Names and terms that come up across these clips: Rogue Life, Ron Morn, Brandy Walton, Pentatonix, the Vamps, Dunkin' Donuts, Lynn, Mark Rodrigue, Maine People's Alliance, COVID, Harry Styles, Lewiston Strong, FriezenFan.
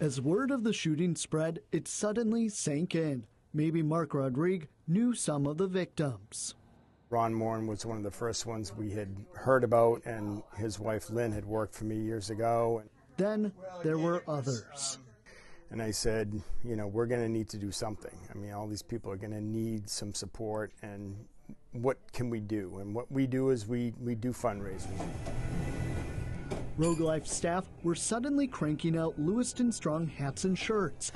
As word of the shooting spread, it suddenly sank in. Maybe Mark Rodrigue knew some of the victims. Ron Morn was one of the first ones we had heard about, and his wife Lynn had worked for me years ago. Then there were others. And I said, you know, we're going to need to do something. I mean, all these people are going to need some support, and what can we do? And what we do is we do fundraising. Rogue Life staff were suddenly cranking out Lewiston Strong hats and shirts,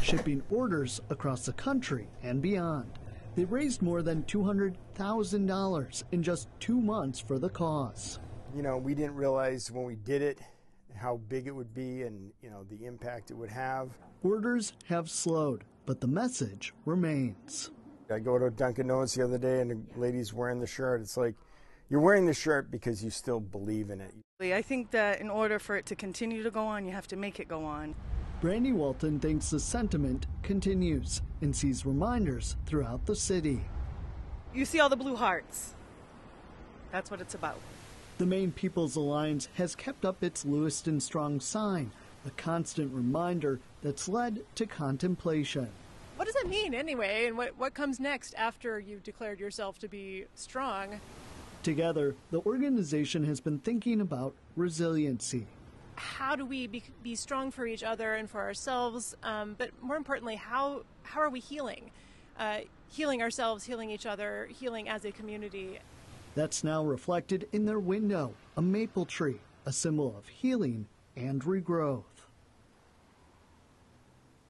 shipping orders across the country and beyond. They raised more than $200,000 in just 2 months for the cause. You know, we didn't realize when we did it how big it would be and, you know, the impact it would have. Orders have slowed, but the message remains. I go to Dunkin' Donuts the other day and the lady's wearing the shirt. It's like, you're wearing the shirt because you still believe in it. I think that in order for it to continue to go on, you have to make it go on. Brandy Walton thinks the sentiment continues and sees reminders throughout the city. You see all the blue hearts. That's what it's about. The Maine People's Alliance has kept up its Lewiston Strong sign, a constant reminder that's led to contemplation. What does that mean anyway, and what comes next after you've declared yourself to be strong? Together, the organization has been thinking about resiliency. How do we be strong for each other and for ourselves? But more importantly, how are we healing? Healing ourselves, healing each other, healing as a community. That's now reflected in their window, a maple tree, a symbol of healing and regrowth.